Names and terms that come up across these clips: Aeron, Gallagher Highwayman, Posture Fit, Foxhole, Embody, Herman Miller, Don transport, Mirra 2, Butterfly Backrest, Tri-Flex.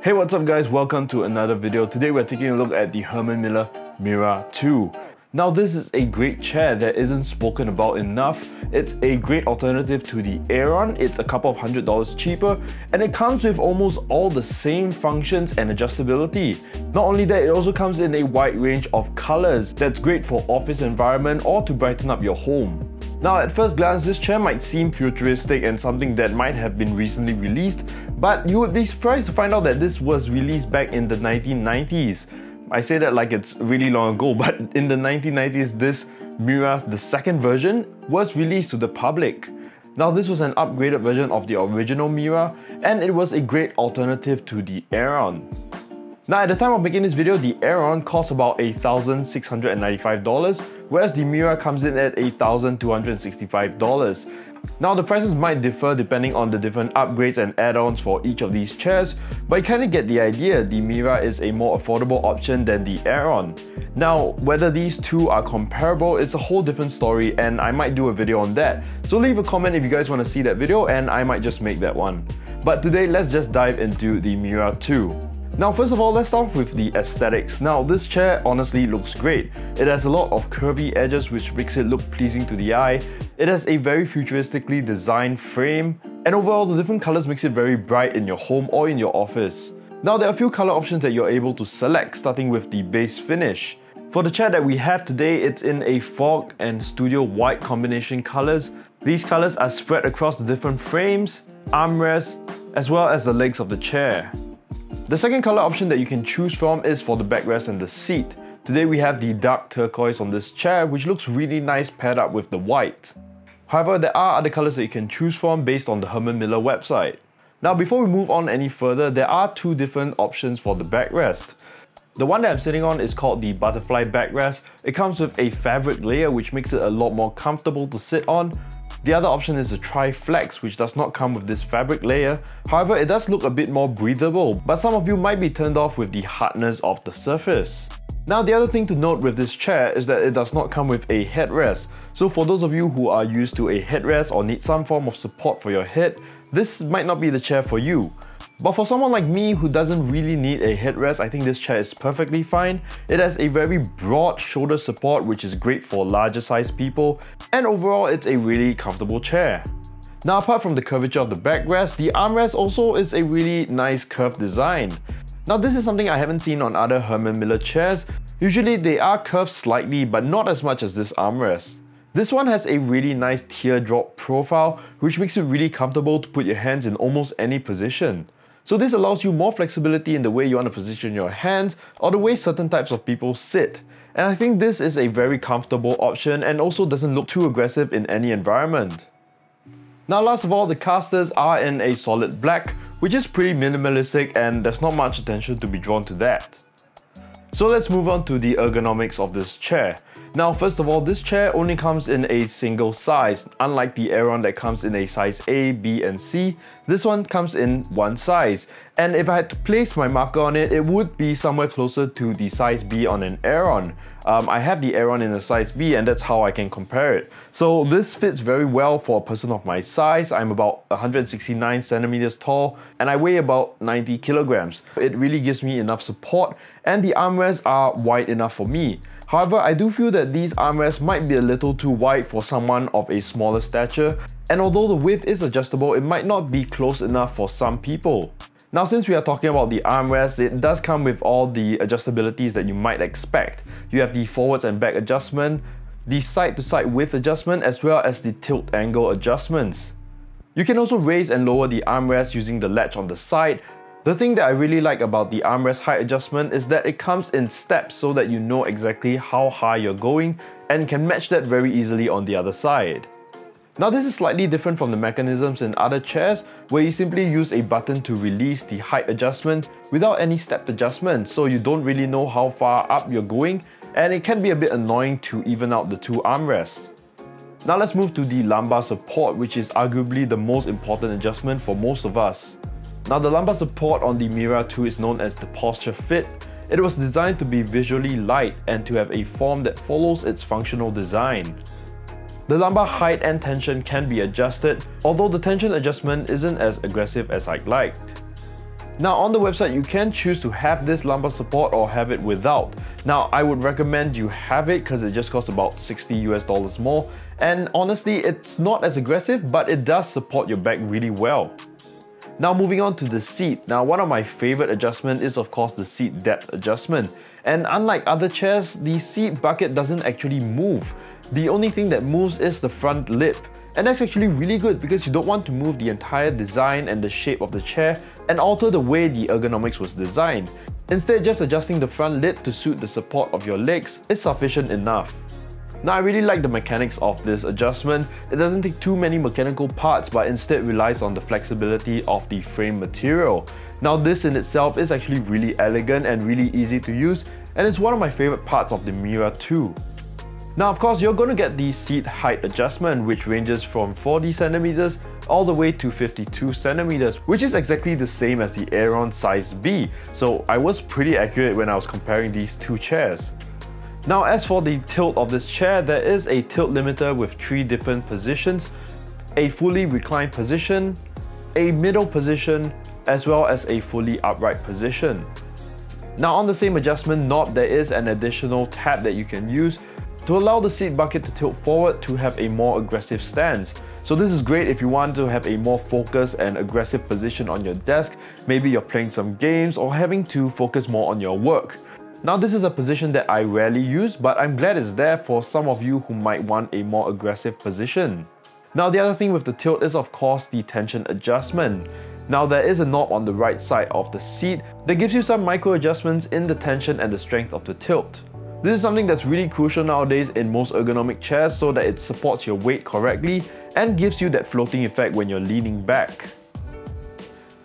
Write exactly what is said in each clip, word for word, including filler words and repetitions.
Hey, what's up guys, welcome to another video. Today we're taking a look at the Herman Miller Mirra two. Now this is a great chair that isn't spoken about enough. It's a great alternative to the Aeron, it's a couple of hundred dollars cheaper, and it comes with almost all the same functions and adjustability. Not only that, it also comes in a wide range of colours that's great for office environment or to brighten up your home. Now at first glance, this chair might seem futuristic and something that might have been recently released, but you would be surprised to find out that this was released back in the nineteen nineties. I say that like it's really long ago, but in the nineteen nineties, this Mirra, the second version, was released to the public. Now this was an upgraded version of the original Mirra, and it was a great alternative to the Aeron. Now at the time of making this video, the Aeron cost about one thousand six hundred ninety-five dollars, whereas the Mirra comes in at eight thousand two hundred sixty-five dollars. Now the prices might differ depending on the different upgrades and add-ons for each of these chairs, but you kind of get the idea. The Mirra is a more affordable option than the Aeron. Now whether these two are comparable is a whole different story, and I might do a video on that. So leave a comment if you guys want to see that video and I might just make that one. But today let's just dive into the Mirra two. Now first of all, let's start off with the aesthetics. Now this chair honestly looks great. It has a lot of curvy edges which makes it look pleasing to the eye. It has a very futuristically designed frame, and overall the different colours makes it very bright in your home or in your office. Now there are a few colour options that you're able to select, starting with the base finish. For the chair that we have today, it's in a fog and studio white combination colours. These colours are spread across the different frames, armrests, as well as the legs of the chair. The second colour option that you can choose from is for the backrest and the seat. Today we have the dark turquoise on this chair, which looks really nice paired up with the white. However, there are other colours that you can choose from based on the Herman Miller website. Now before we move on any further, there are two different options for the backrest. The one that I'm sitting on is called the Butterfly Backrest. It comes with a fabric layer which makes it a lot more comfortable to sit on. The other option is the Tri-Flex, which does not come with this fabric layer. However, it does look a bit more breathable, but some of you might be turned off with the hardness of the surface. Now the other thing to note with this chair is that it does not come with a headrest. So for those of you who are used to a headrest or need some form of support for your head, this might not be the chair for you. But for someone like me who doesn't really need a headrest, I think this chair is perfectly fine. It has a very broad shoulder support which is great for larger sized people, and overall it's a really comfortable chair. Now apart from the curvature of the backrest, the armrest also is a really nice curved design. Now this is something I haven't seen on other Herman Miller chairs. Usually they are curved slightly, but not as much as this armrest. This one has a really nice teardrop profile which makes it really comfortable to put your hands in almost any position. So this allows you more flexibility in the way you want to position your hands or the way certain types of people sit. And I think this is a very comfortable option and also doesn't look too aggressive in any environment. Now last of all, the casters are in a solid black, which is pretty minimalistic and there's not much attention to be drawn to that. So let's move on to the ergonomics of this chair. Now first of all, this chair only comes in a single size. Unlike the Aeron that comes in a size A, B and C, this one comes in one size. And if I had to place my marker on it, it would be somewhere closer to the size B on an Aeron. Um, I have the Aeron in a size B and that's how I can compare it. So this fits very well for a person of my size. I'm about one hundred sixty-nine centimeters tall and I weigh about ninety kilograms. It really gives me enough support and the armrests are wide enough for me. However, I do feel that these armrests might be a little too wide for someone of a smaller stature, and although the width is adjustable, it might not be close enough for some people. Now since we are talking about the armrests, it does come with all the adjustabilities that you might expect. You have the forwards and back adjustment, the side-to-side width adjustment, as well as the tilt angle adjustments. You can also raise and lower the armrests using the latch on the side. The thing that I really like about the armrest height adjustment is that it comes in steps so that you know exactly how high you're going and can match that very easily on the other side. Now this is slightly different from the mechanisms in other chairs where you simply use a button to release the height adjustment without any step adjustment, so you don't really know how far up you're going and it can be a bit annoying to even out the two armrests. Now let's move to the lumbar support, which is arguably the most important adjustment for most of us. Now the lumbar support on the Mirra two is known as the Posture Fit. It was designed to be visually light and to have a form that follows its functional design. The lumbar height and tension can be adjusted, although the tension adjustment isn't as aggressive as I'd liked. Now on the website, you can choose to have this lumbar support or have it without. Now I would recommend you have it because it just costs about sixty US dollars more. And honestly, it's not as aggressive, but it does support your back really well. Now moving on to the seat. Now one of my favorite adjustments is of course the seat depth adjustment. And unlike other chairs, the seat bucket doesn't actually move. The only thing that moves is the front lip. And that's actually really good because you don't want to move the entire design and the shape of the chair and alter the way the ergonomics was designed. Instead, just adjusting the front lip to suit the support of your legs is sufficient enough. Now I really like the mechanics of this adjustment. It doesn't take too many mechanical parts but instead relies on the flexibility of the frame material. Now this in itself is actually really elegant and really easy to use, and it's one of my favorite parts of the Mirra two. Now of course you're going to get the seat height adjustment, which ranges from forty centimeters all the way to fifty-two centimeters, which is exactly the same as the Aeron size B, so I was pretty accurate when I was comparing these two chairs. Now as for the tilt of this chair, there is a tilt limiter with three different positions: a fully reclined position, a middle position, as well as a fully upright position. Now on the same adjustment knob, there is an additional tab that you can use to allow the seat bucket to tilt forward to have a more aggressive stance. So this is great if you want to have a more focused and aggressive position on your desk, maybe you're playing some games or having to focus more on your work. Now this is a position that I rarely use, but I'm glad it's there for some of you who might want a more aggressive position. Now the other thing with the tilt is of course the tension adjustment. Now there is a knob on the right side of the seat that gives you some micro adjustments in the tension and the strength of the tilt. This is something that's really crucial nowadays in most ergonomic chairs so that it supports your weight correctly and gives you that floating effect when you're leaning back.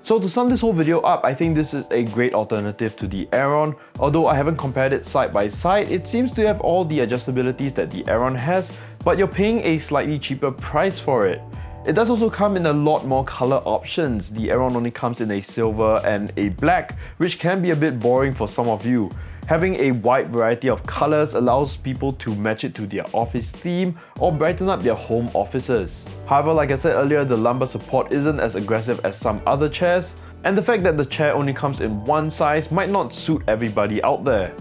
So to sum this whole video up, I think this is a great alternative to the Aeron. Although I haven't compared it side by side, it seems to have all the adjustabilities that the Aeron has, but you're paying a slightly cheaper price for it. It does also come in a lot more color options. The Aeron only comes in a silver and a black, which can be a bit boring for some of you. Having a wide variety of colors allows people to match it to their office theme or brighten up their home offices. However, like I said earlier, the lumbar support isn't as aggressive as some other chairs, and the fact that the chair only comes in one size might not suit everybody out there.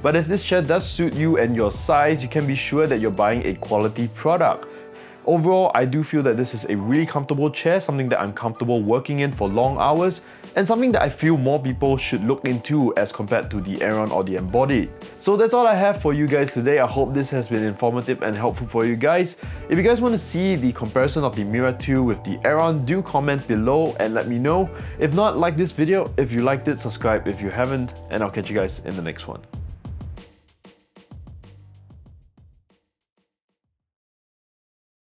But if this chair does suit you and your size, you can be sure that you're buying a quality product. Overall, I do feel that this is a really comfortable chair, something that I'm comfortable working in for long hours, and something that I feel more people should look into as compared to the Aeron or the Embody. So that's all I have for you guys today. I hope this has been informative and helpful for you guys. If you guys want to see the comparison of the Mirra two with the Aeron, do comment below and let me know. If not, like this video if you liked it, subscribe if you haven't, and I'll catch you guys in the next one.